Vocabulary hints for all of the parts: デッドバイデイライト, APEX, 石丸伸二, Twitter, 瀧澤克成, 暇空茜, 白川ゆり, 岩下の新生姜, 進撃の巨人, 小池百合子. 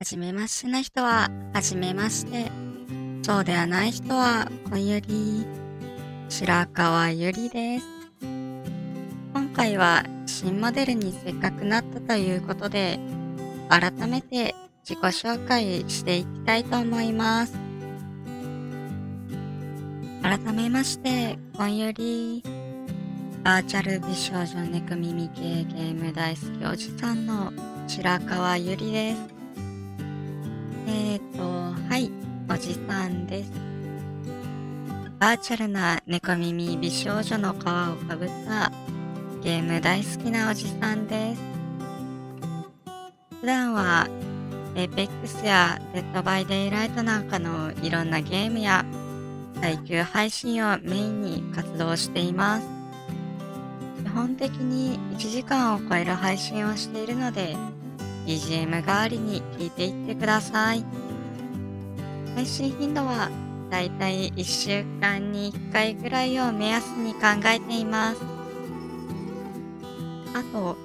初めましてな人は初めまして、そうではない人はこゆり、白川ゆりです。今回は新モデルにせっかくなったということで、改めて自己紹介していきたいと思います。改めまして、こゆり、バーチャル美少女ネクミミ系ゲーム大好きおじさんの白川ゆりです。はい、おじさんです。バーチャルなネコ耳美少女の皮をかぶったゲーム大好きなおじさんです。普段は APEX やデッドバイデイライトなんかのいろんなゲームや耐久配信をメインに活動しています。基本的に1時間を超える配信をしているので BGM 代わりに聞いていってください。配信頻度はだいたい1週間に1回ぐらいを目安に考えています。あと、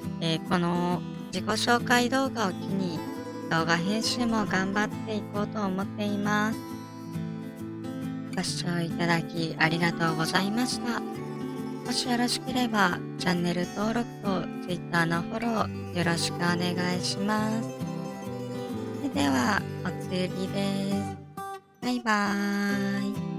この自己紹介動画を機に動画編集も頑張っていこうと思っています。ご視聴いただきありがとうございました。もしよろしければチャンネル登録と Twitter のフォローよろしくお願いします。それではおつゆりです。バイバーイ。